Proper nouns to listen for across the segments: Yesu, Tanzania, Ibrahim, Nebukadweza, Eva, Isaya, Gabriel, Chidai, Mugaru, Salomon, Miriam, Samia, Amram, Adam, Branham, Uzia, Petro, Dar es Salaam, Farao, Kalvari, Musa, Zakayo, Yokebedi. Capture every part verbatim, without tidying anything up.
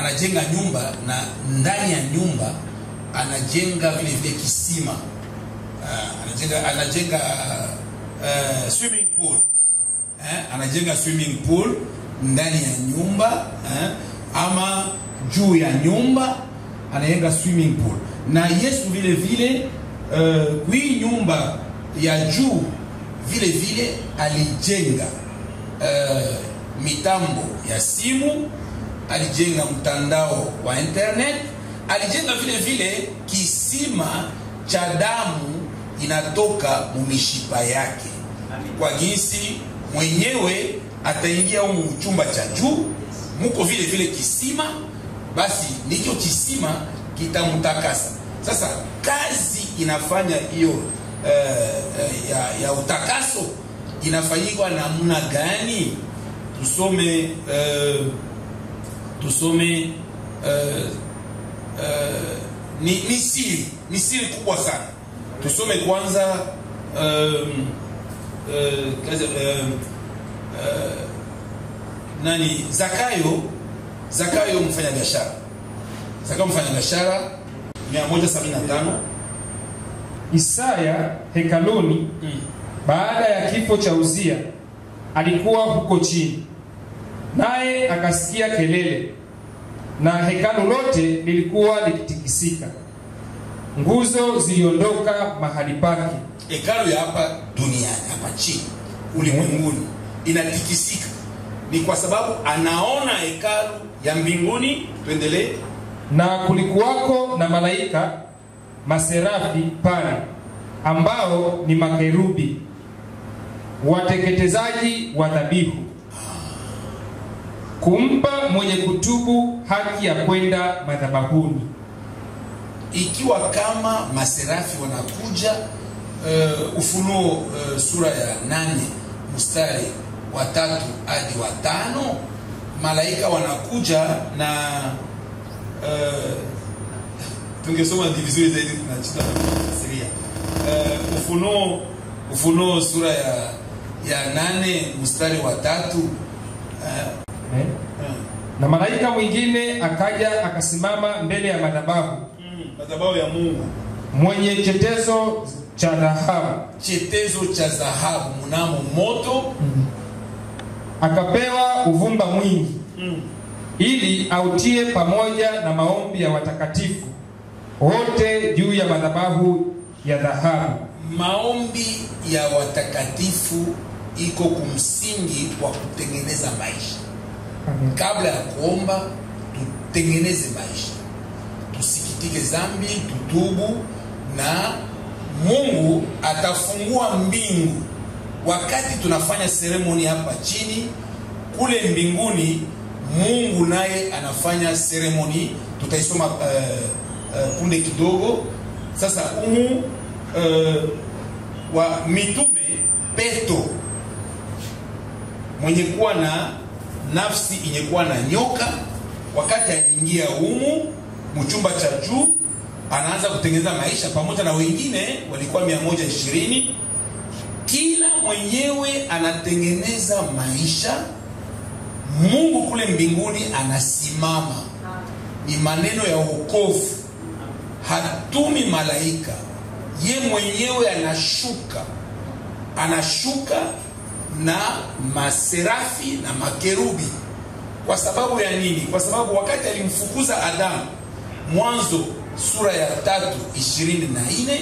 anajenga nyumba, na ndani ya nyumba anajenga vile vile kisima, uh, anajenga anajenga uh, uh, swimming pool, eh, anajenga swimming pool ndani ya nyumba, eh, ama juu ya nyumba anajenga swimming pool. Na Yesu vile vile uh, hii nyumba ya juu vile vile alijenga uh, mitambo ya simu, alijenga mtandao wa internet, alijenga vile vile kisima cha damu inatoka mumishipa yake. Kwa jinsi mwenyewe ataingia humu chumba cha juu, muko vile vile kisima, basi nicho kisima kitamtakasa. Sasa kazi inafanya hiyo uh, ya, ya utakaso inafanyikwa namna gani? Tusome uh, tusome uh, uh, ni, ni siri ni siri kubwa sana. Tusome kwanza um, uh, kaza, um, uh, nani Zakayo Zakayo mfanya biashara Zakayo mfanya biashara mia moja sabini na tano. Isaya hekaloni, mm. baada ya kifo cha Uzia alikuwa huko chini, naye akasikia kelele, na hekalu lote lilikuwa likitikisika. Nguzo ziliondoka mahali pake. Hekalu ya hapa duniani, hapa chini, ulimwenguni, inatikisika. Ni kwa sababu anaona hekalu ya mbinguni. Tuendelee. Na kulikuwako na malaika, maserafi pale, ambao ni makerubi, wateketezaji wa dhabihu, kumpa mwenye kutubu haki ya kwenda madhabahuni. Ikiwa kama maserafi wanakuja, uh, Ufunuo uh, sura ya nane mstari wa tatu hadi wa tano, malaika wanakuja na uh, tungesoma divizuri zaidi tunachita Siria. Uh, ufunuo Ufunuo sura ya ya nane mstari wa tatu. Uh, Eh? Hmm. Na malaika mwingine akaja akasimama mbele ya madhabahu, mm, madhabahu ya Mungu, mwenye chetezo cha dhahabu, chetezo cha dhahabu mnamo moto, mm. akapewa uvumba mwingi, mm. ili autie pamoja na maombi ya watakatifu wote juu ya madhabahu ya dhahabu. Maombi ya watakatifu iko kumsingi kwa kutengeneza maisha. Kabla ya kuomba, tutengeneze maisha, tusikitike zambi, tutubu, na Mungu atafungua mbingu. Wakati tunafanya seremoni hapa chini, kule mbinguni Mungu naye anafanya seremoni. Tutaisoma uh, uh, punde kidogo. Sasa umu uh, wa mitume Petro, mwenye kuwa na nafsi inyekuwa na nyoka, wakati aingia humu mchumba cha juu, anaanza kutengeneza maisha pamoja na wengine walikuwa mia moja ishirini. Kila mwenyewe anatengeneza maisha. Mungu kule mbinguni anasimama. Ni maneno ya wokovu. Hatumi malaika, ye mwenyewe anashuka. Anashuka na maserafi na makerubi. Kwa sababu ya nini? Kwa sababu wakati alimfukuza Adam, Mwanzo sura ya tatu ishirini na ine,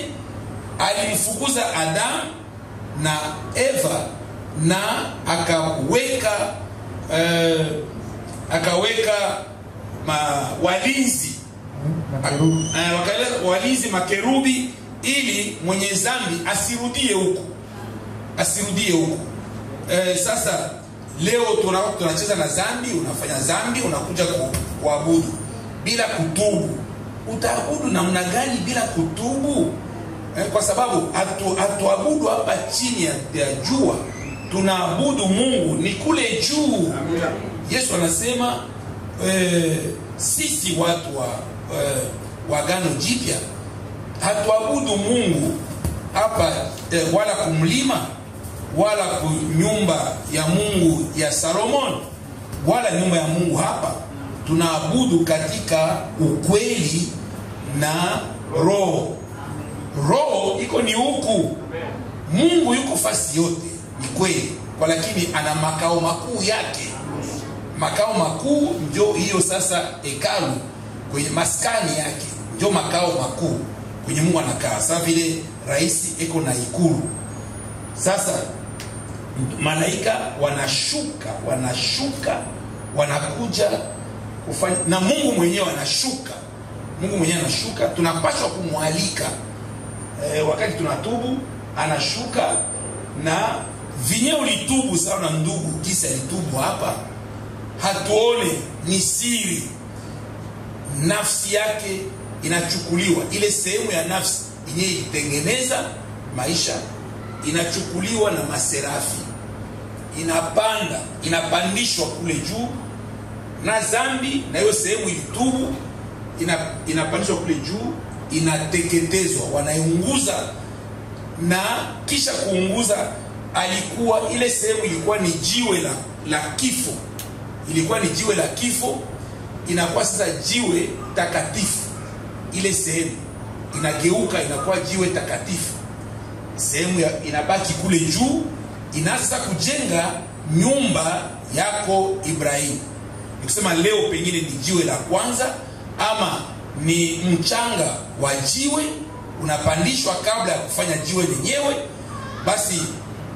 alimfukuza Adam na Eva, na akaweka uh, akaweka ma, walinzi uh, walinzi makerubi, ili mwenye zambi asirudie huko, asirudie huko. Eh, sasa leo tunacheza na zambi, unafanya zambi, unakuja kuabudu bila kutubu. Utaabudu namna gani bila kutubu? Eh, kwa sababu hatu, hatuabudu hapa chini ya, ya jua, tunaabudu Mungu ni kule juu. Yesu anasema eh, sisi watu wa eh, wagano jipya hatuabudu Mungu hapa eh, wala kumlima, wala ku nyumba ya Mungu ya Salomon, wala nyumba ya Mungu hapa. tunaabudu katika ukweli na roho. Roho iko ni huku. Mungu yuko fasi yote, ni kweli, lakini ana makao makuu yake. Makao makuu ndio hiyo sasa hekalu, kwenye maskani yake ndio makao makuu kwenye Mungu anakaa. Sasa vile rais eko na ikulu. Sasa malaika wanashuka, wanashuka, wanakuja kufanya, na Mungu mwenyewe anashuka. Mungu mwenyewe anashuka, tunapaswa kumwalika. E, wakati tunatubu anashuka, na vinyewe ulitubu sana ndugu, kisa litubu hapa hatuone, ni siri. Nafsi yake inachukuliwa, ile sehemu ya nafsi yenyewe itengeneza maisha inachukuliwa na maserafi, inapanda, inapandishwa kule juu, na zambi na hiyo sehemu ilitubu ina, inapandishwa kule juu, inateketezwa, wanaunguza. Na kisha kuunguza, alikuwa ile sehemu ilikuwa ni jiwe la, la kifo, ilikuwa ni jiwe la kifo, inakuwa sasa jiwe takatifu. Ile sehemu inageuka, inakuwa jiwe takatifu. Sehemu inabaki kule juu, inaanza kujenga nyumba yako Ibrahim. Nikusema leo pengine ni jiwe la kwanza, ama ni mchanga wa jiwe unapandishwa kabla ya kufanya jiwe lenyewe. Basi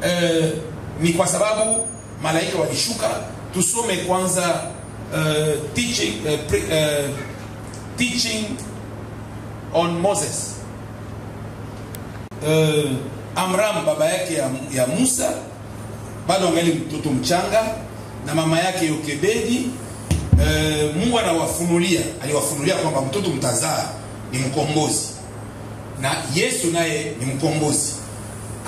eh, ni kwa sababu malaika walishuka. Tusome kwanza eh, teaching eh, pre, eh, teaching on Moses. Uh, Amram baba yake ya, ya Musa bado angali mtoto mchanga, na mama yake Yokebedi, uh, Mungu anawafunulia, aliwafunulia kwamba mtoto mtazaa ni mkombozi, na Yesu naye ni mkombozi.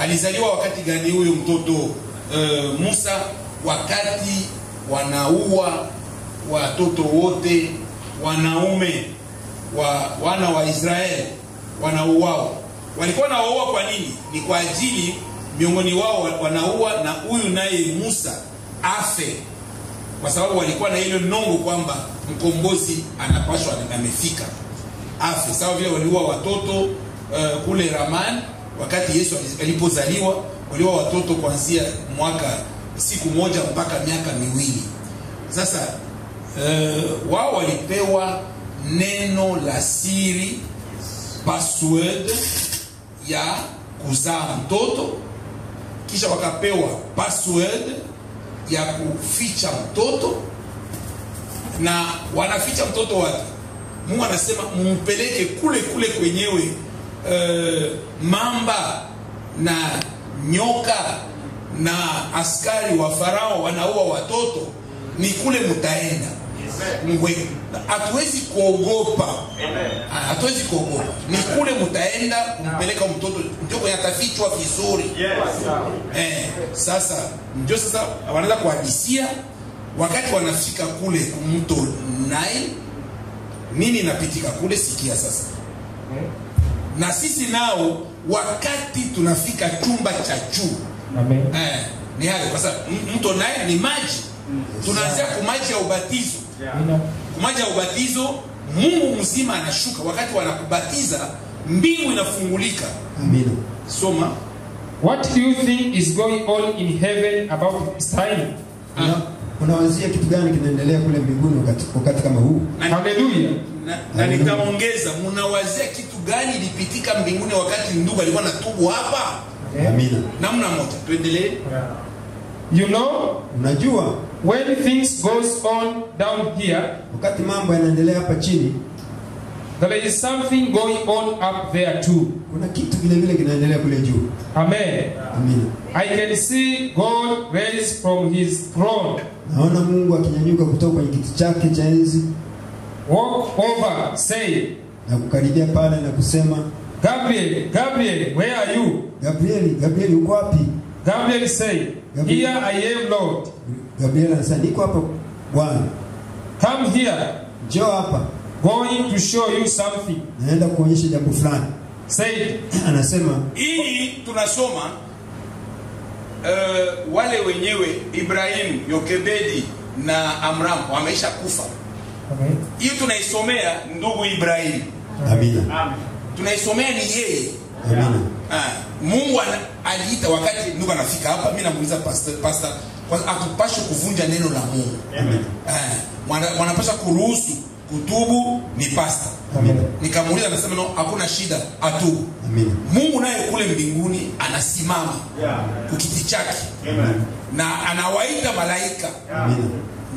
Alizaliwa wakati gani huyo mtoto uh, Musa? Wakati wanaua watoto wote wanaume wa wana wa Israeli, wanauao. Walikuwa naoa kwa nini? Ni kwa ajili miongoni wao wanaoa na huyu naye Musa afe, kwa sababu walikuwa na ile nongo kwamba mkombozi anapaswa amefika, afe. Sawa vile waliua watoto uh, kule Ramani wakati Yesu alipozaliwa, waliua watoto kuanzia mwaka siku moja mpaka miaka miwili. Sasa uh, wao walipewa neno la siri, password ya kuzaa mtoto, kisha wakapewa password ya kuficha mtoto. Na wanaficha mtoto wapi? Mungu anasema mumpeleke kule kule kwenyewe uh, mamba na nyoka na askari wa Farao wanaua watoto, ni kule mtaenda. Yes. Hatuwezi kuogopa, hatuwezi kuogopa, ni kule mtaenda kumpeleka mtoto, ndio kwenye atafichwa vizuri. Yes. Eh, sasa ndio sasa wanaanza kuhadisia. Wakati wanafika kule mto Nile, nini inapitika kule? Sikia sasa. Na sisi nao wakati tunafika chumba cha juu, eh, ni hapo. Kwa sababu mto Nile ni maji, tunaanzia kumaji ya ubatizo. Kumaji ya ubatizo, Mungu mzima anashuka. Wakati wanakubatiza, mbingu inafungulika. Mbingu. Soma. What do you think is going on in heaven about this time? Ah. Unawazia kitu gani kinaendelea kule mbinguni wakati, wakati kama huu? Haleluya. Na, na nitaongeza, mnawazia kitu gani ilipitika mbinguni wakati ndugu alikuwa anatubu hapa? Amina. Namna moja, tuendelee. You know? Unajua? When things goes on down here, wakati mambo yanaendelea hapa chini, there is something going on up there too. Kuna kitu vile vile kinaendelea kule juu. Amen. Amen. I can see God raised from his throne. Naona Mungu akinyanyuka kutoka kwenye kiti chake cha enzi. Walk over, say. Na kukaribia pale na kusema, Gabriel, Gabriel, where are you? Gabriel, Gabriel uko wapi? Gabriel say, Gabriel, here I am, Lord. Gabriel anasema niko hapa Bwana. Come here. Njoo hapa. Going to show you something. Naenda kuonyesha jambo fulani. Say, anasema hii tunasoma uh, wale wenyewe Ibrahim, Yokebedi na Amram wameisha kufa. Amen. Hiyo tunaisomea ndugu Ibrahim. Amen. Amen. Tunaisomea ni yeye. Amen. Ah, Mungu aliita wakati ndugu anafika hapa, mimi namuuliza pastor, pastor kwa atupashe kuvunja neno la Mungu. Amen. Ah, wanapasha kuruhusu kutubu ni pastor. Amen. Nikamuuliza akasema no, hakuna shida, atubu. Amen. Mungu naye kule mbinguni anasimama. Yeah. Kukiti chake. Amen. Na anawaita malaika. Amen.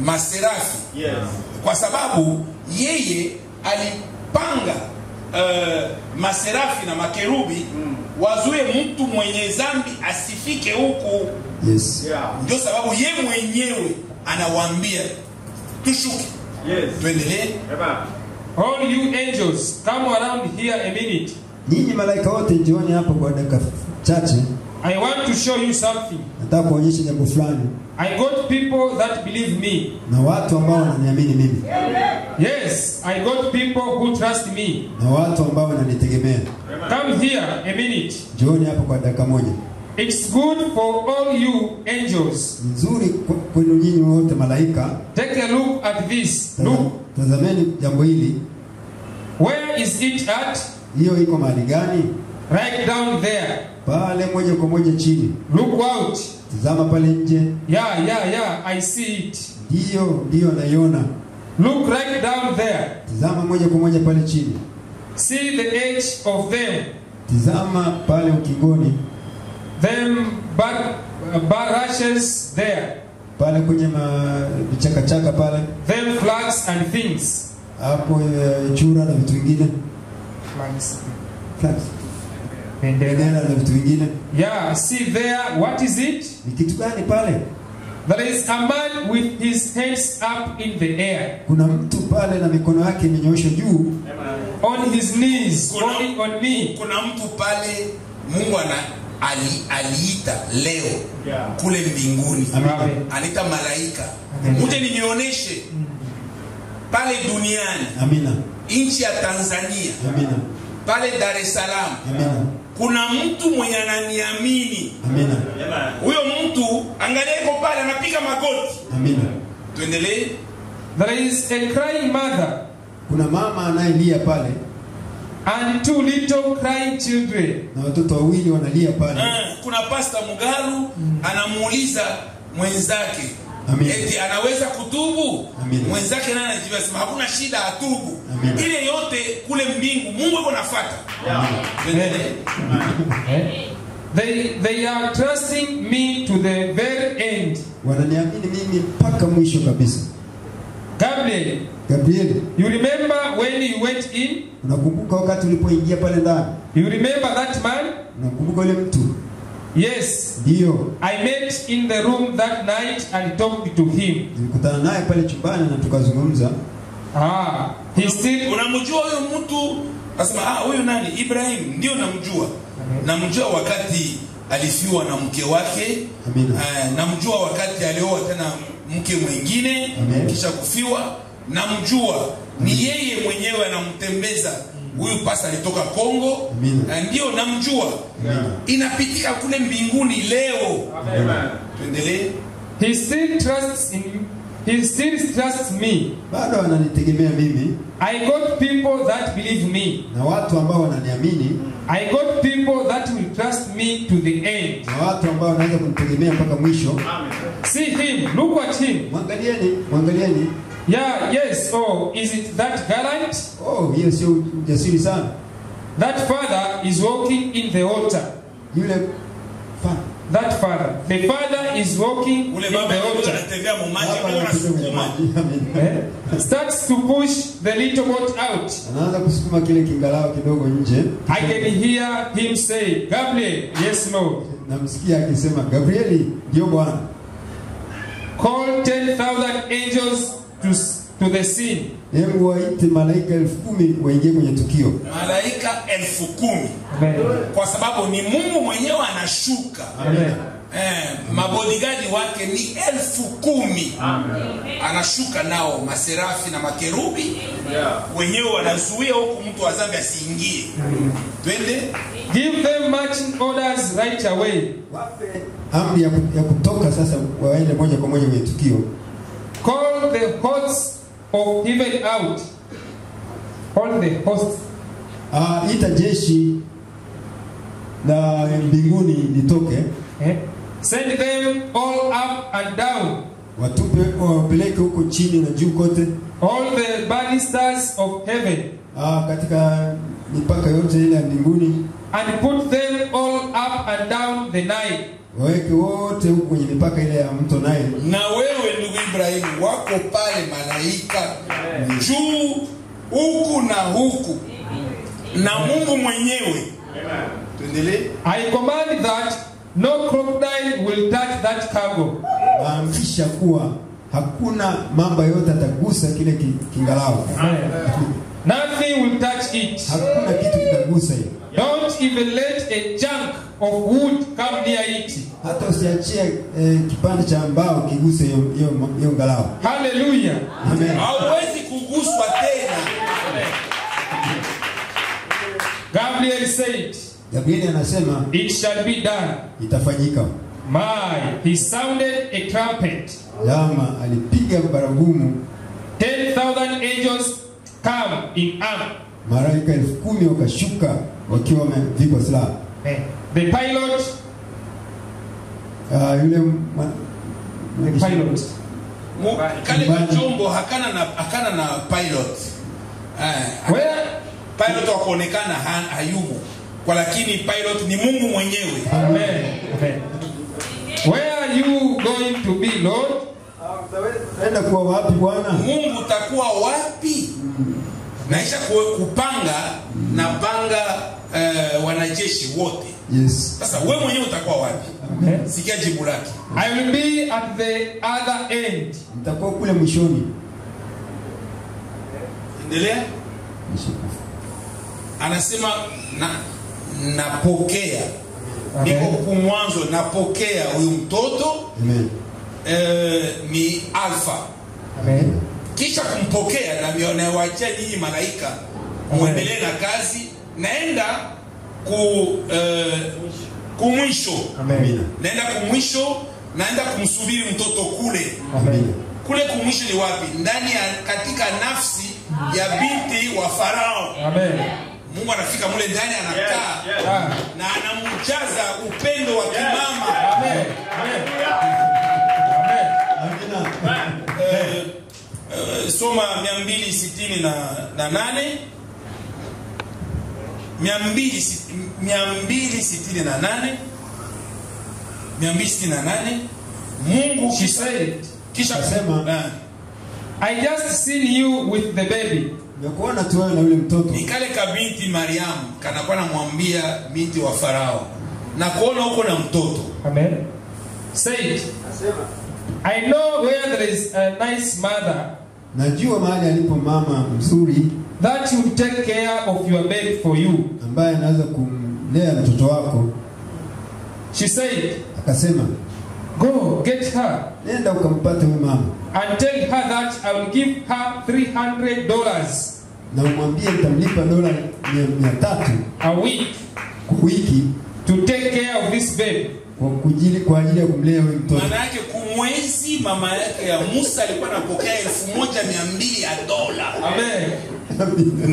Maserafi. Yes. Kwa sababu yeye alipanga uh, maserafi na makerubi mm. wazue mtu mwenye zambi asifike huku. Yes. Yeah. Ndio sababu yeye mwenyewe anawaambia tushuke. Yes. Tuendelee. All you angels come around here a minute. Ninyi malaika wote jioni hapa kwa dakika chache. I want to show you something. Nataka kuonyesha jambo fulani. I got people that believe me. Na watu ambao wananiamini mimi. Yes, I got people who trust me. Na watu ambao wananitegemea. Come here a minute. Jioni hapa kwa dakika moja. It's good for all you angels. Nzuri kwenu nyinyi wote malaika. Take a look at this. Look. Tazameni jambo hili. Where is it at? Hiyo iko mahali gani? Right down there. Pale moja kwa moja chini. Look out. Tazama pale nje. Yeah, yeah, yeah. I see it. Ndio, ndio naiona. Look right down there. Tazama moja kwa moja pale chini. See the edge of them. Tazama pale ukingoni. Them bar, bar rushes there. Pale kwenye vichaka chaka pale. Them flags and things. Hapo chura na vitu vingine. Flags. Flags. And then, yeah, see there, what is it? There is a man with his hands up in the air. On his knees, falling on me. Ali aliita leo kule mbinguni. Alita malaika. Muje nionyeshe pale duniani. Amina. Nchi ya Tanzania. Amina. Pale Dar es Salaam. Amina. Kuna mtu mwenye ananiamini. Amina. Huyo mtu angalia yuko pale anapiga magoti. Amina. Tuendelee. There is a crying mother. Kuna mama anayelia pale. And two little crying children. Na watoto wawili wanalia pale. Uh, kuna Pastor Mugaru anamuuliza mwenzake. Amina. Eti anaweza kutubu. Amina. Mwenzake naye anajibu sema hakuna shida atubu. Amina. Ile yote kule mbingu Mungu yuko nafuata. Yeah. Eh? They they are trusting me to the very end. Wananiamini mimi mpaka mwisho kabisa. Gabriel. Gabriel. You remember when you went in? Unakumbuka wakati ulipoingia pale ndani? You remember that man? Unakumbuka yule mtu? Yes. Ndio. I met in the room that night and talked to him. Nilikutana naye pale chumbani na tukazungumza. Ah, he still unamjua huyo mtu? Nasema ah huyo nani? Ibrahim. Ndio namjua. Namjua wakati alifiwa na mke wake. Amina. Namjua wakati alioa tena mke mwingine kisha kufiwa. Namjua ni yeye mwenyewe anamtembeza huyu pasa alitoka Kongo. Ndio namjua. Inapitika kule mbinguni leo. Tuendelee. He still trusts in you. He still trusts me. Bado ananitegemea mimi. I got people that believe me. Na watu ambao wananiamini. I got people that will trust me to the end. Na watu ambao wanaweza kunitegemea mpaka mwisho. Amen. See him, look at him. Mwangalieni, mwangalieni. Yeah, yes. Oh, is it that gallant? Oh, yes, you jasiri sana. That father is walking in the water. Yule father. That father. The father is walking in the water. Starts to push the little boat out. I can hear him say, Gabriel, yes, Lord. Call ten thousand angels to, to the scene. Malaika elfu kumi waingie kwenye tukio. Malaika elfu kumi. Kwa sababu ni Mungu mwenyewe anashuka. Amen. Eh, mabodigadi wake ni elfu kumi. Amen. Anashuka nao maserafi na makerubi. Yeah. Wenyewe wanazuia huku mtu wa dhambi asiingie. Twende. Give them marching orders right away. Wape amri ya kutoka sasa waende moja kwa moja kwenye tukio. Call the hosts or even out all the hosts. Uh, ita jeshi na mbinguni litoke. Eh? Send them all up and down. Watupe peleke huko chini na juu kote. All the banisters of heaven. Ah, katika mipaka yote ile ya mbinguni. And put them all up and down the Nile. Waweke wote huko kwenye mipaka ile ya mto Nile. Na wewe ndugu Ibrahim, wako pale malaika juu huku na huku. Na Mungu mwenyewe. Tuendelee. I command that no crocodile will touch that cargo. Naamrisha kuwa hakuna mamba yote atagusa kile kingalao. Nothing will touch it. Hakuna kitu kitagusa hiyo. Don't even let a chunk of wood come near it. Hata usiachie kipande cha mbao kiguse hiyo hiyo ngalao. Hallelujah. Amen. Hauwezi kuguswa tena. Gabriel said, Gabriel anasema, it shall be done. Itafanyika. My, he sounded a trumpet. Lama alipiga baragumu. Ten thousand angels come in arm. Malaika elfu kumi wakashuka wakiwa wamevibwa silaha. The pilot. Ah, yule pilot. Kale kachombo hakana na hakana na pilot. Eh, where pilot wakoonekana hayumo, kwa lakini pilot ni Mungu mwenyewe. Amen. Amen. Where are you going to be, Lord? Enda kuwa wapi Bwana? Mungu utakuwa wapi? Naisha kupanga na panga uh, wanajeshi wote. Yes. Sasa wewe mwenyewe utakuwa wapi? Okay. Sikia jibu lake. I will be at the other end. Nitakuwa kule mwishoni. Endelea. Anasema na napokea. Niko kumwanzo napokea huyu mtoto. Amen. Eh, ni alfa. Amen. Kisha kumpokea na mione waachia nyinyi malaika muendelee na kazi, naenda ku eh, kumwisho. Amen. Naenda kumwisho, naenda kumsubiri mtoto kule. Amen. Kule kumwisho ni wapi? Ndani katika nafsi ya binti wa Farao. Amen. Mungu anafika mule ndani, anakaa yes, yes. Na anamjaza upendo wa kimama. Amen. Amen. Soma mia mbili sitini na nane. mia mbili sitini na nane. mia mbili sitini na nane. Mungu kisha kusema, I just seen you with the baby. Nakuona tu wewe na yule mtoto. Ni kale kabinti Miriam kanakuwa namwambia binti wa Farao, nakuona huko na mtoto. Amen. Said, asema, I know where there is a nice mother. Najua mahali alipo mama mzuri. That will take care of your baby for you. Ambaye anaweza kumlea mtoto wako. She said, akasema, go get her. Nenda ukampate huyu mama. And tell her that I will give her three hundred dollars. Na umwambie nitamlipa dola mia tatu a week, wiki, to take care of this baby. Kwa kujili kwa ajili ya kumlea huyu mtoto. Maana yake kumwezi mama yake ya Musa alikuwa anapokea elfu moja mia mbili ya dola. Amen.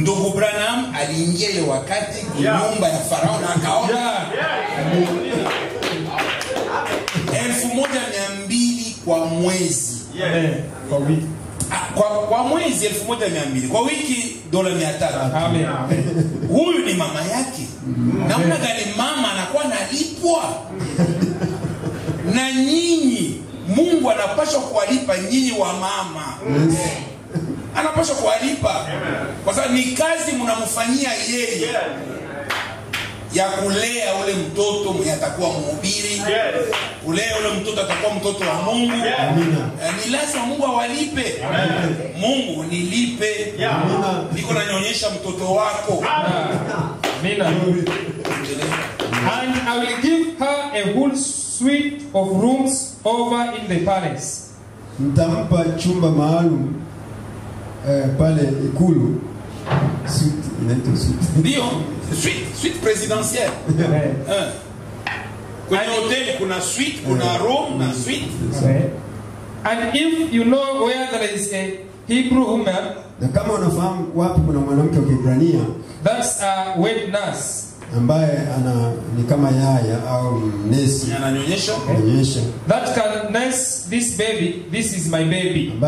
Ndugu Branham aliingia ile wakati nyumba ya Farao na akaona. Yeah. Yeah. elfu moja mia mbili kwa mwezi. Yeah. Kwa wiki. Kwa, kwa mwezi elfu moja mia mbili. Kwa wiki dola mia tatu. Amen. Huyu ni mama yake. Mm. Na mna gani mama anakuwa analipwa? Na nyinyi Mungu anapaswa kuwalipa nyinyi wa mama. Yes. Anapaswa kuwalipa. Kwa sababu ni kazi mnamfanyia yeye. Yeah. Ya kulea ule mtoto mwenye atakuwa mhubiri. Kulea ule mtoto atakuwa mtoto wa Mungu. Ni lazima Mungu awalipe. Mungu nilipe. Niko nanyonyesha mtoto wako. Amina. And I will give her a whole suite of rooms over in the palace. Nitampa chumba maalum pale ikulu. Suite, inaitwa suite. Ndio, suite, suite presidentielle. Eh. Kwenye hotel kuna suite, kuna room na suite. And if you know where there is a Hebrew woman, that's a wet nurse. That can nurse this baby. This is my baby.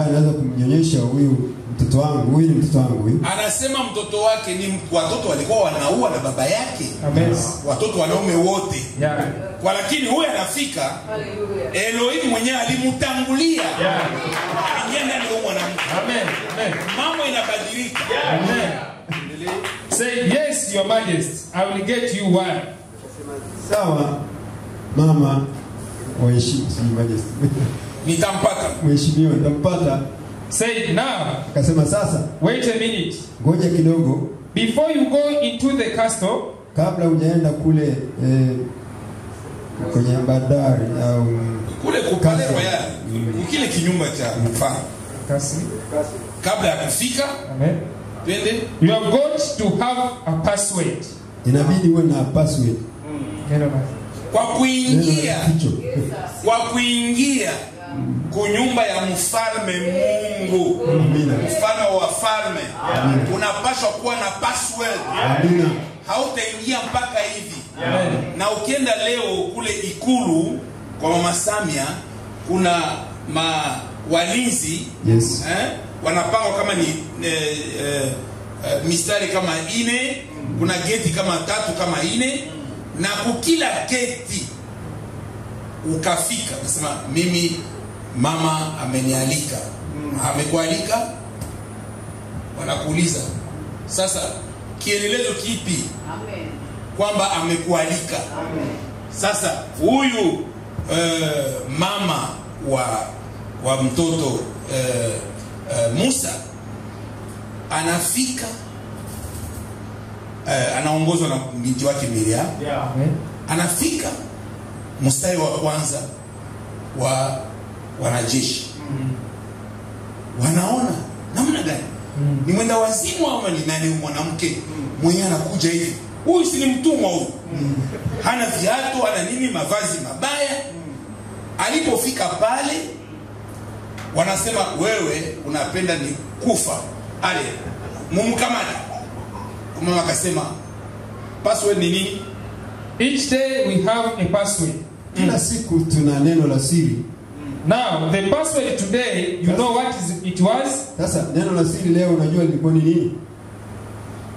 Anasema mtoto wake ni watoto walikuwa wanaua na baba yake. Watoto wanaume wote. Kwa lakini huyu anafika, Elohim mwenyewe alimutangulia. Yeye ndio mwanamke. Amen. Amen. Mambo inabadilika. Amen. Say yes, Your Majesty. I will get you one. Sawa, mama, oishi, Majesty. Nitampata. Mheshimiwa, nitampata. Say now. Kasema sasa. Wait a minute. Ngoja kidogo. Before you go into the castle, kabla ujaenda kule eh, kwenye bandari au kule kupelekwa ya kile kinyumba cha mfano. Kasi. Kabla ya kufika. Amen. You have got to have a password. Inabidi uwe na password. Kwa kuingia, kwa kuingia kunyumba ya mfalme Mungu, mfano wa falme, unapaswa kuwa na password. Hautaingia mpaka hivi. Na ukienda leo kule ikulu kwa Mama Samia, kuna ma walinzi, yes, eh? Wanapanga kama ni eh, eh, mistari kama ine, kuna geti kama tatu kama ine, na kukila geti ukafika nasema mimi mama amenialika, amekualika, wanakuuliza sasa kielelezo kipi kwamba amekualika. Sasa huyu eh, mama wa wa mtoto eh, Uh, Musa anafika, uh, anaongozwa na binti wake Miriam, yeah. Anafika mstari wa kwanza wa wanajeshi, mm. Wanaona namna gani, mm. Ni mwenda wazimu ama ni nani mwanamke, mm. Mwenye anakuja hivi? Huyu si ni mtumwa huyu, mm. Hana viatu, ana nini, mavazi mabaya, mm. Alipofika pale wanasema wewe unapenda ni kufa. Ale, mumkamata. Mama akasema password ni nini? Each day we have a password. Kila siku tuna neno la siri. Now, the password today, you know what it was? Sasa neno la siri leo unajua lilikuwa ni nini?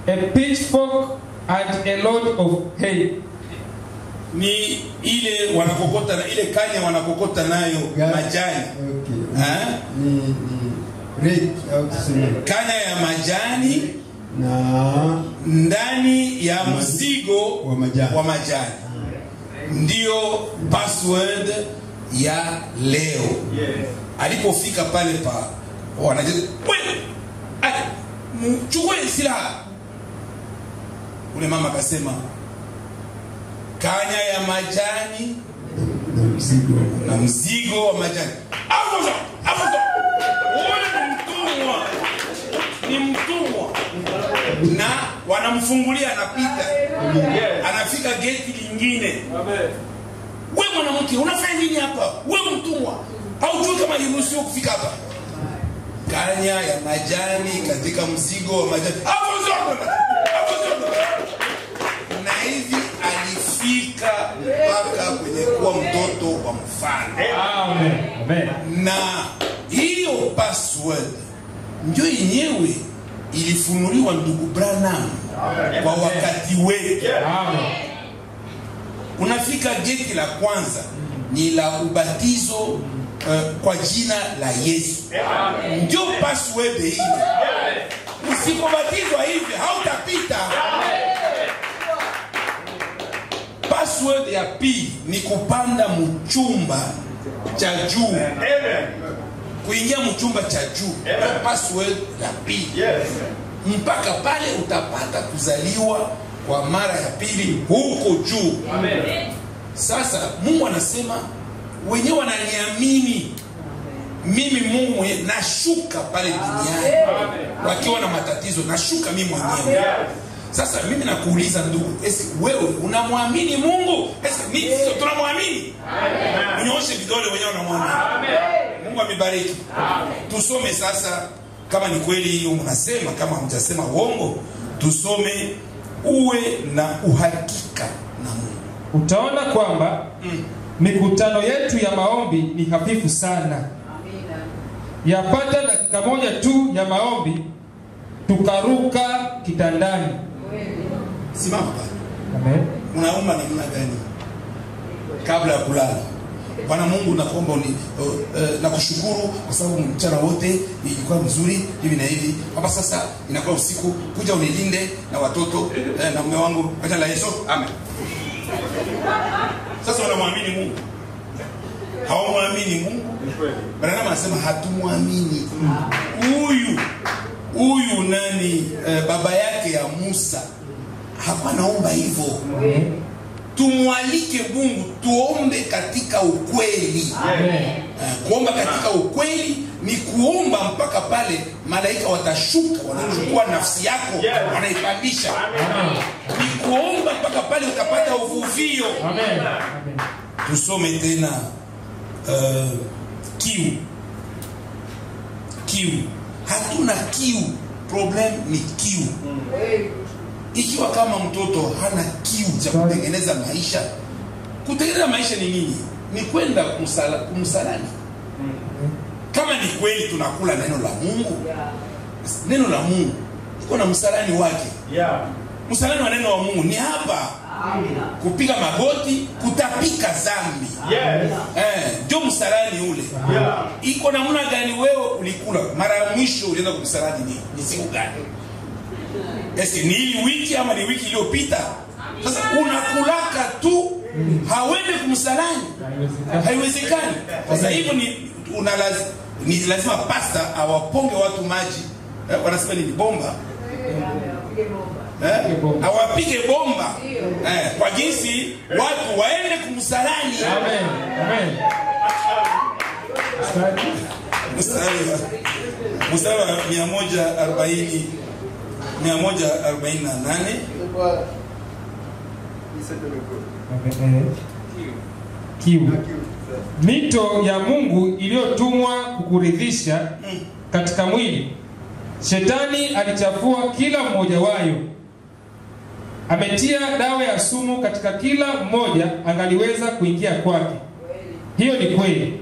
A pitchfork and a load of hay. Ni ile wanakokota na ile kanya wanakokota nayo majani. Okay. Ha? Ni ni rake au tuseme kanya ya majani na ndani ya mzigo wa majani. Wa majani. Ndio password ya leo. Yes. Alipofika pale pa wanajeshi, wewe mchukue silaha. Ule mama akasema kanya ya majani na mzigo, na mzigo wa majani. Afuzo, afuzo. Wale mtumwa. Ni mtumwa. Na wanamfungulia anapita. Anafika geti lingine. Amen. Wewe mwanamke unafanya nini hapa? Wewe mtumwa. Haujui kama iruhusiwe kufika hapa. Kanya ya majani katika mzigo wa majani. Afuzo. Afuzo. Na hivi alifika mpaka kwenye kuwa mtoto wa mfalme. Amen. Amen. Na hiyo password ndio yenyewe ilifunuliwa ndugu Branham kwa wakati wake. Amen. Unafika geti la kwanza ni la ubatizo, uh, kwa jina la Yesu. Amen. Ndio password ile. Usipobatizwa hivi hautapita. Password ya pili ni kupanda mchumba cha juu. Amen. Kuingia mchumba cha juu. Password ya pili. Yes. Mpaka pale utapata kuzaliwa kwa mara ya pili huko juu. Amen. Sasa Mungu anasema wenyewe wananiamini mimi Mungu nashuka pale duniani. Wakiwa na matatizo nashuka mimi mwenyewe. Sasa mimi nakuuliza ndugu, esi wewe unamwamini Mungu? Esi mimi sio tunamwamini? Amen. Unyooshe vidole wenyewe unamwamini. Amen. Mungu amebariki. Amen. Tusome sasa Kama ni kweli hiyo mnasema, kama hamjasema uongo, tusome uwe na uhakika na Mungu. Utaona kwamba mm. mikutano yetu ya maombi ni hafifu sana. Amina. Yapata dakika moja tu ya maombi tukaruka kitandani. Simama pale. Amen. Unaomba namna gani kabla ya kulala? Bwana Mungu nakuomba ni uh, uh, nakushukuru kwa sababu mchana wote ilikuwa mzuri hivi na hivi. Hapa sasa inakuwa usiku, kuja unilinde na watoto uh, na mume wangu kwa jina la Yesu. Amen. Sasa wanamwamini Mungu. Hawamwamini Mungu. Branham anasema hatumwamini huyu. Huyu nani uh, baba yake ya Musa hapa naomba hivyo. Tumwalike Mungu tuombe katika ukweli. Amen. Uh, kuomba katika ukweli ni kuomba mpaka pale malaika watashuka, wanachukua nafsi yako, yeah, wanaipandisha. Ni kuomba mpaka pale utapata uvuvio. Amen. Tusome tena uh, kiu. Kiu. Hatuna kiu. Problem ni kiu. Mm. Ikiwa kama mtoto hana kiu cha kutengeneza maisha, kutengeneza maisha ni nini? Ni kwenda kumsala, kumsalani. Kama ni kweli tunakula neno la Mungu, neno la Mungu iko na msalani wake. Msalani wa neno wa Mungu ni hapa, kupiga magoti, kutapika zambi. Eh, ndio msalani ule. Iko namna gani wewe ulikula? Mara ya mwisho ulienda kumsalani ni, ni siku gani? Eske ni wiki ama ni wiki iliyopita? Sasa unakulaka tu, hawende kumsalani. Haiwezekani. Sasa hivyo ni unalazi, ni lazima pasta awaponge watu maji. Eh, wanasema ni bomba. Eh, awapige bomba. Eh, kwa jinsi watu waende kumsalani. Amen. Amen. Mstari. Mstari wa mia moja arobaini. Mia moja arobaini na nane. Kiu. Mito ya Mungu iliyotumwa kukuridhisha katika mwili. Shetani alichafua kila mmoja wayo. Ametia dawa ya sumu katika kila mmoja angaliweza kuingia kwake. Hiyo ni kweli.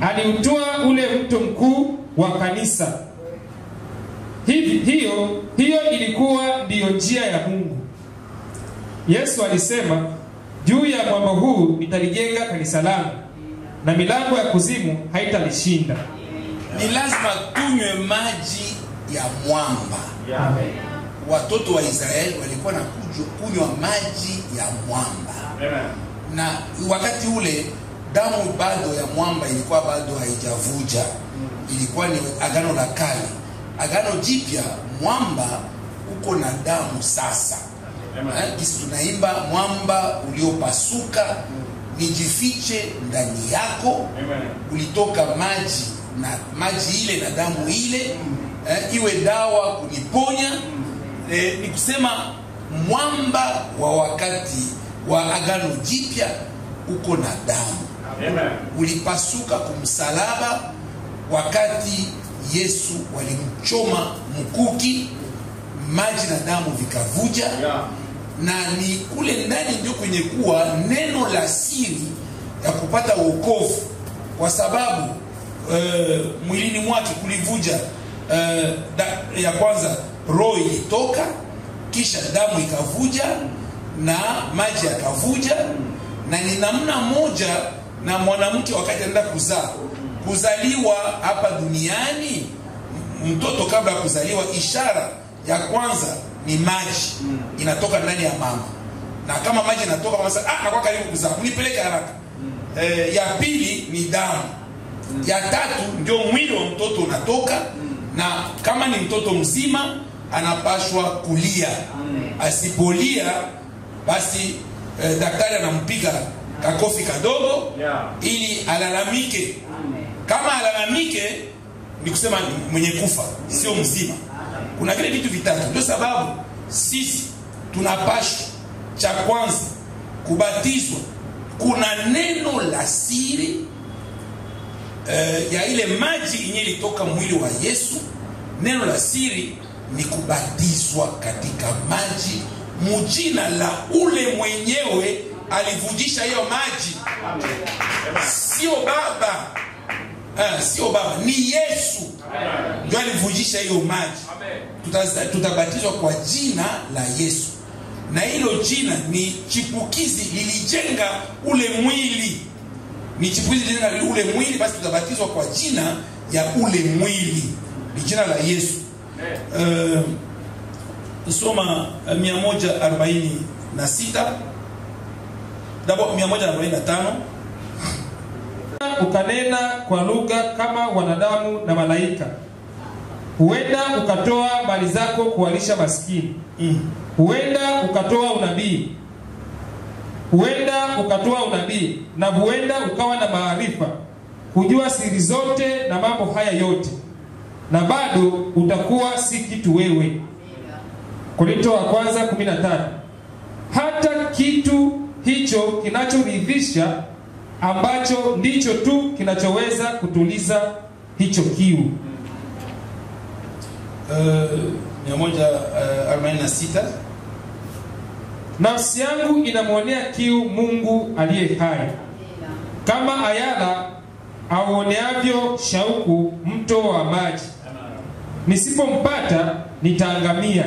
Aliutoa ule mto mkuu wa kanisa. Hivi hiyo hiyo ilikuwa ndiyo njia ya Mungu. Yesu alisema, juu ya mwamba huu nitalijenga kanisa langu na milango ya kuzimu haitalishinda. Ni lazima tunywe maji ya mwamba. Amen. Watoto wa Israeli walikuwa na kunywa maji ya mwamba. Amen. Na wakati ule damu bado ya mwamba ilikuwa bado haijavuja. Ilikuwa ni agano la kale. Agano jipya mwamba uko na damu sasa. Kisi tunaimba mwamba uliopasuka, nijifiche ndani yako. Ulitoka maji na maji ile na damu ile, eh, iwe dawa kuniponya. Eh, ni kusema mwamba wa wakati wa agano jipya uko na damu. Ulipasuka kumsalaba wakati Yesu walimchoma mkuki, maji na damu vikavuja. Yeah. Na ni kule ndani ndio kwenye kuwa neno la siri ya kupata wokovu, kwa sababu e, mwilini mwake kulivuja e, da, ya kwanza roho ilitoka, kisha damu ikavuja na maji yakavuja. Na ni namna moja na mwanamke wakati anaenda kuzaa. Kuzaliwa hapa duniani, mtoto kabla kuzaliwa, ishara ya kwanza ni maji inatoka ndani ya mama. Na kama maji inatoka mama sasa, ah, nakuwa karibu kuzaa, unipeleke haraka. E, ya pili ni damu. Ya tatu ndio mwili wa mtoto unatoka. Na kama ni mtoto mzima anapashwa kulia. Asipolia basi eh, daktari anampiga kakofi kadogo ili alalamike. Kama alalamike ni kusema mwenye kufa, sio mzima. Kuna vile vitu vitatu. Ndio sababu sisi tunapashwa cha kwanza kubatizwa. Kuna neno la siri eh, ya ile maji yenye ilitoka mwili wa Yesu Neno la siri ni kubatizwa katika maji mujina la ule mwenyewe alivujisha hiyo maji. Sio baba, ah, sio baba, ni Yesu ndio alivujisha hiyo maji. Tutabatizwa kwa jina la Yesu. Na hilo jina ni chipukizi lilijenga ule mwili. Ni chipukizi lilijenga ule mwili, basi tutabatizwa kwa jina ya ule mwili. Ni jina la Yesu. Uh, soma mia moja arobaini na sita. Dabo mia moja arobaini na tano. Ukanena kwa lugha kama wanadamu na malaika. Huenda ukatoa mali zako kuwalisha maskini. Mm. Huenda ukatoa unabii. Huenda ukatoa unabii. Na huenda ukawa na maarifa, kujua siri zote na mambo haya yote, na bado utakuwa si kitu wewe. Korinto wa kwanza kumi na tano. Hata kitu hicho kinachoridhisha, ambacho ndicho tu kinachoweza kutuliza hicho kiu. mia moja arobaini na sita. Nafsi yangu inamuonea kiu Mungu aliye hai, kama ayala aoneavyo shauku mto wa maji. Nisipompata nitaangamia.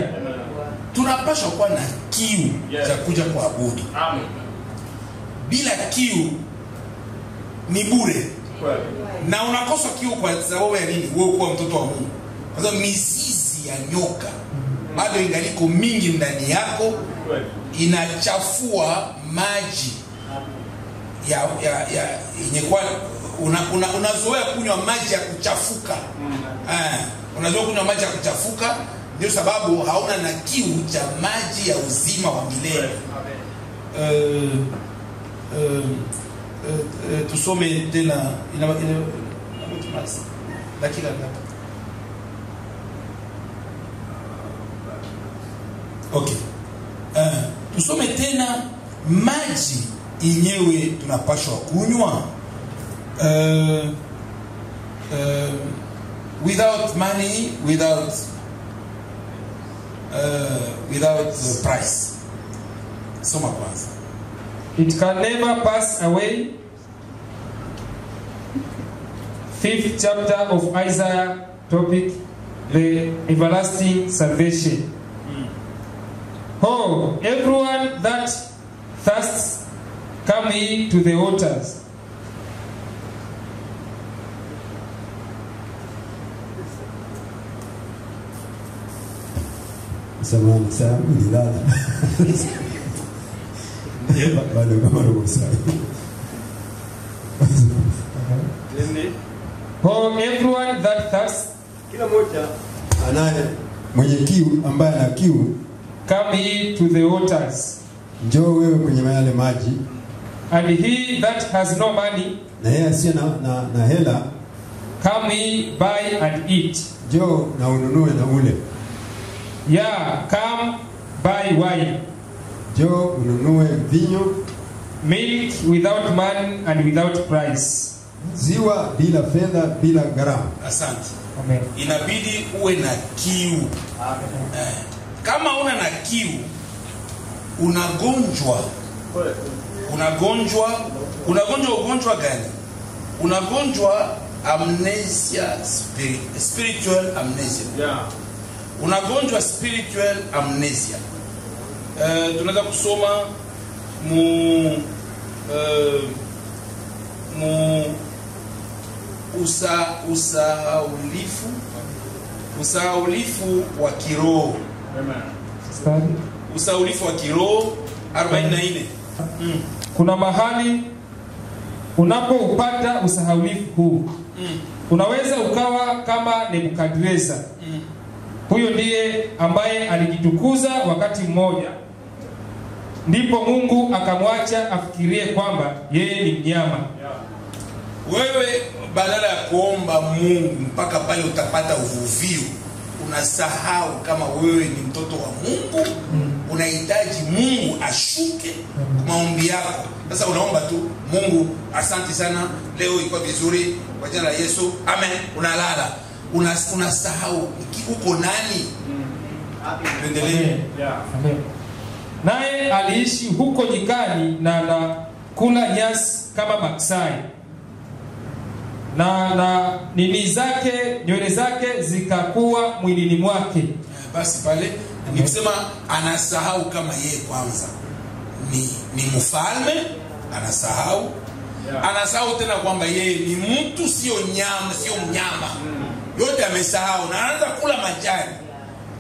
Tunapaswa kuwa na kiu za kuja kuabudu. Amen. Bila kiu ni bure. Na unakosa kiu kwa sababu ya nini? Wewe uko mtoto wa Mungu. Kwa sababu mizizi ya nyoka bado ingaliko mingi ndani yako, inachafua maji ya ya ya yenye kwa unazoea una, una kunywa maji ya kuchafuka. Ah, unazoea kunywa maji ya kuchafuka. Ndio sababu hauna na kiu cha maji ya uzima wa milele. Eh eh tusome tena ina ina matumaini. Dakika ngapi? Okay. Uh, tusome tena maji yenyewe tunapaswa kunywa. Uh, uh, without money, without Uh, without the price. Soma kwanza. It can never pass away. Fifth chapter of Isaiah, topic the everlasting salvation. Mm. Oh, everyone that thirsts, come ye to the waters. Samani sana nilala. Yeba bado kama robosa. Nene. For everyone that thirsts, kila mmoja anaye mwenye kiu ambaye ana kiu, come ye to the waters. Njoo wewe kwenye yale maji. And he that has no money, na yeye asiye na na hela, come ye buy and eat. Njoo na ununue na ule. Yeah, come buy wine. Jo ununue vinyo. Milk without money and without price. Ziwa bila fedha, bila gharama. Asante. Amen. Inabidi uwe na kiu. Amen. Eh, kama una na kiu, unagonjwa. Unagonjwa, unagonjwa ugonjwa gani? Unagonjwa amnesia, spiritual amnesia. Yeah. Unagonjwa spiritual amnesia. Uh, tunaweza kusoma mu uh, mu usa usaulifu usaulifu wa kiroho. Amen. Usaulifu wa kiroho arobaini na nne. Mm. Kuna mahali unapoupata usaulifu huu, mm, unaweza ukawa kama Nebukadweza. Mm. Huyo ndiye ambaye alijitukuza wakati mmoja, ndipo Mungu akamwacha afikirie kwamba yeye ni mnyama. Wewe badala ya kuomba Mungu mpaka pale utapata uvuvio, unasahau kama wewe ni mtoto wa Mungu. Unahitaji Mungu ashuke maombi yako. Sasa unaomba tu, Mungu asante sana, leo iko vizuri kwa jina la Yesu, amen, unalala. unasahau uko nani. Tuendelee. Naye aliishi huko jikani na anakula nyasi kama maksai. Na na nini zake, nywele zake zikakuwa mwilini mwake. Basi pale nikisema anasahau kama yeye kwanza ni ni mfalme, anasahau. Anasahau tena kwamba yeye ni mtu sio nyama, sio mnyama. Yote amesahau na anaanza kula majani.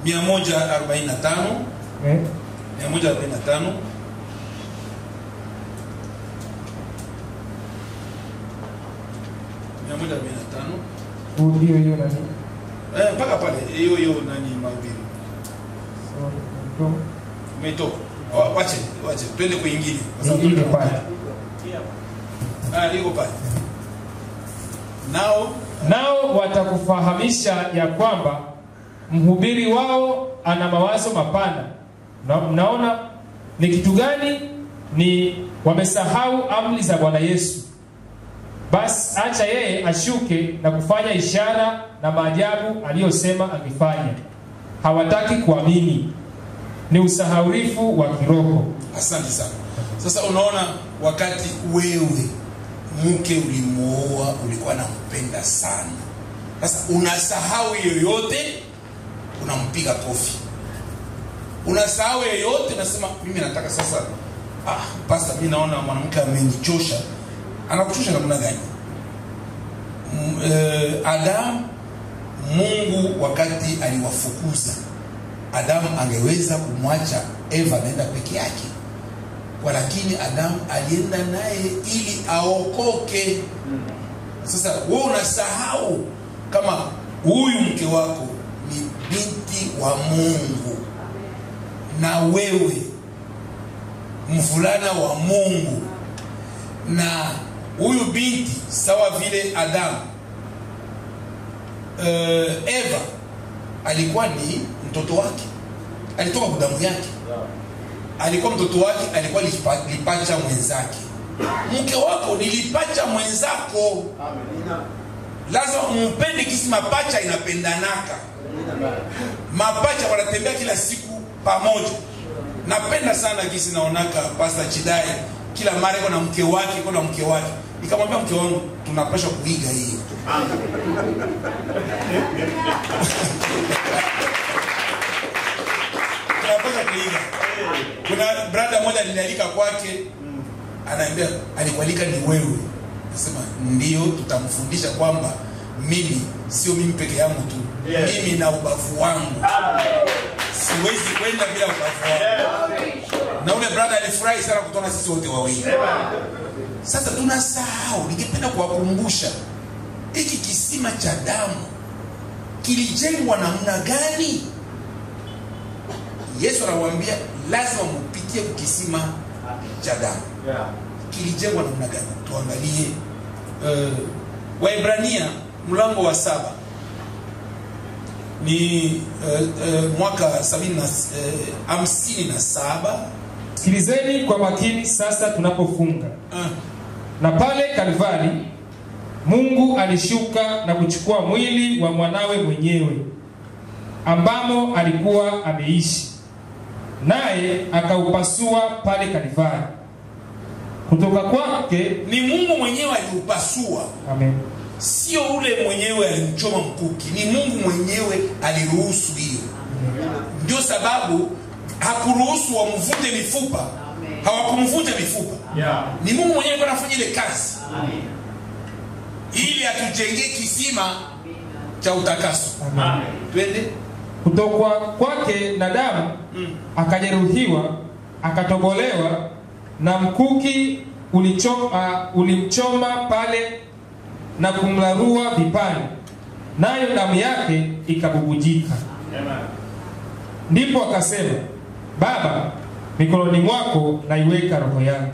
mia moja arobaini na tano. Eh? mia moja arobaini na tano. mia moja arobaini na tano. Ndio hiyo nani? Eh, mpaka pale hiyo hiyo nani maubiri. Sorry. Umeto. Wache, wache. Twende kwa nyingine. Kwa sababu ndio pale. Ah, liko pale. Nao nao watakufahamisha ya kwamba mhubiri wao ana mawazo mapana. Na mnaona ni kitu gani? Ni wamesahau amri za Bwana Yesu. Basi acha yeye ashuke na kufanya ishara na maajabu aliyosema angefanya. Hawataki kuamini. Ni usahaurifu wa kiroho. Asante sana. Sasa unaona wakati wewe mke ulimuoa ulikuwa unampenda sana. Sasa unasahau yoyote unampiga kofi. Unasahau yoyote unasema mimi nataka sasa ah pastor mimi naona mwanamke amenichosha. Anakuchosha namna gani? Eh, Adam, Mungu wakati aliwafukuza, Adam angeweza kumwacha Eva naenda peke yake. Walakini Adam alienda naye ili aokoke. Sasa wewe unasahau kama huyu mke wako ni binti wa Mungu na wewe mvulana wa Mungu, na huyu binti sawa vile Adam, eh, Eva alikuwa ni mtoto wake, alitoka kwa damu yake, alikuwa mtoto wake, alikuwa lipacha mwenzake. Mke wako ni lipacha mwenzako. Amen. Lazima umpende kisi mapacha inapendanaka. Mapacha wanatembea kila siku pamoja. Napenda sana kisi naonaka Pastor Chidai kila mara kuna mke wake, kuna mke wake. Nikamwambia mke wangu tunapaswa kuiga hii. Tunapaswa kuiga. Kuna brada mmoja nilialika kwake, anaambia alikualika ni wewe. Nasema ndio, tutamfundisha kwamba mimi sio mimi peke yangu tu. Mimi na ubavu wangu. Siwezi kwenda bila ubavu wangu. Na ule brother alifurahi sana kutuona sisi wote wawili. Sasa tunasahau, ningependa kuwakumbusha hiki kisima cha damu kilijengwa namna gani? Yesu anawaambia lazima mpitie kisima cha damu. Yeah. Kilijengwa namna gani? Tuangalie uh, Waebrania mlango wa saba. Ni uh, uh, mwaka sabini na saba. Sikilizeni kwa makini sasa tunapofunga. Uh. Na pale Kalvari Mungu alishuka na kuchukua mwili wa mwanawe mwenyewe ambamo alikuwa ameishi, naye akaupasua pale Kalvari. Kutoka kwake ni Mungu mwenyewe aliupasua. Amen. Sio ule mwenyewe alimchoma mkuki, ni Mungu mwenyewe aliruhusu hiyo. Ndio sababu hakuruhusu wamvute mifupa. Hawakumvuta mifupa. Yeah. Ni Mungu mwenyewe anafanya ile kazi. Amen. Ili atujengee kisima cha utakaso. Amen. Twende. Kutoka kwake na damu mm. akajeruhiwa, akatobolewa, na mkuki ulichoma ulimchoma pale na kumlarua vipande, nayo damu yake ikabubujika. Ndipo akasema, Baba, mikononi mwako naiweka roho yangu.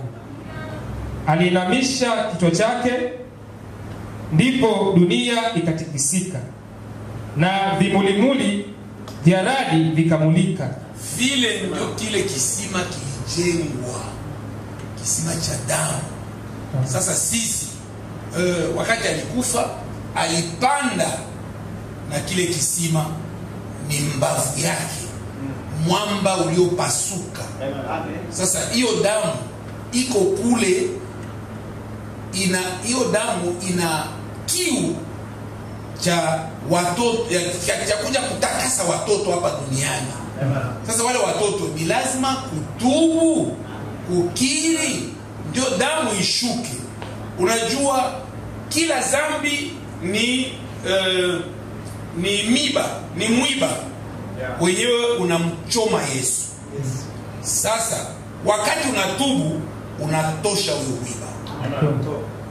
Aliinamisha kichwa chake, ndipo dunia ikatikisika na vimulimuli vya radi vikamulika. Vile ndio kile kisima kilijengwa, kisima cha damu. Sasa sisi Uh, wakati alikufa alipanda na kile kisima ni mbavu yake, mwamba uliopasuka. Sasa hiyo damu iko kule, ina hiyo damu ina kiu cha watoto cha, cha kuja kutakasa watoto hapa duniani. Sasa wale watoto ni lazima kutubu, kukiri, ndio damu ishuke. Unajua kila zambi ni uh, ni miba, ni mwiba. Wenyewe unamchoma Yesu. Sasa wakati unatubu unatosha huyo mwiba.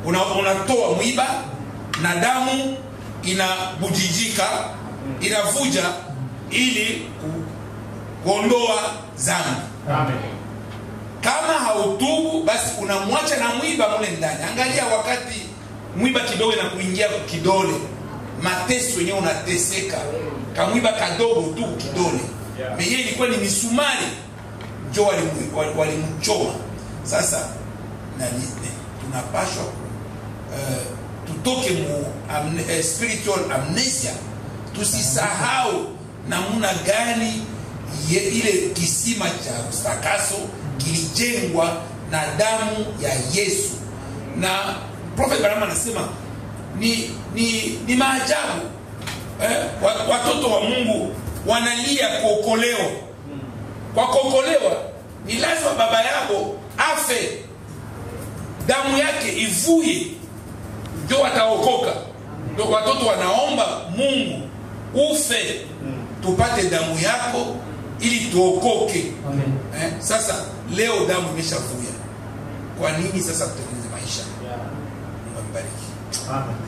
Una, unatoa mwiba na damu inabujijika, inavuja ili kuondoa dhambi. Amen. Kama hautubu basi unamwacha na mwiba mule ndani. Angalia wakati mwiba kidogo na kuingia kidole, mateso yenyewe unateseka. Kamwiba kadogo tu kidole. Yeah. Meye ilikuwa ni misumari. Ndio walimchoma. Sasa na nini tunapashwa uh, tutoke mu amne, uh, spiritual amnesia. Tusisahau namna gani ye, ile kisima cha utakaso kilijengwa na damu ya Yesu. Na Prophet Branham anasema ni ni ni maajabu. Eh, watoto wa Mungu wanalia kuokolewa. Kwa kuokolewa ni lazima baba yako afe, damu yake ivuye, ndio wataokoka. Ndio watoto wanaomba Mungu ufe, tupate damu yako ili tuokoke. Eh, sasa leo damu imeshavuja, kwa nini sasa tutengeneze maisha? Mungu ambariki. Amen.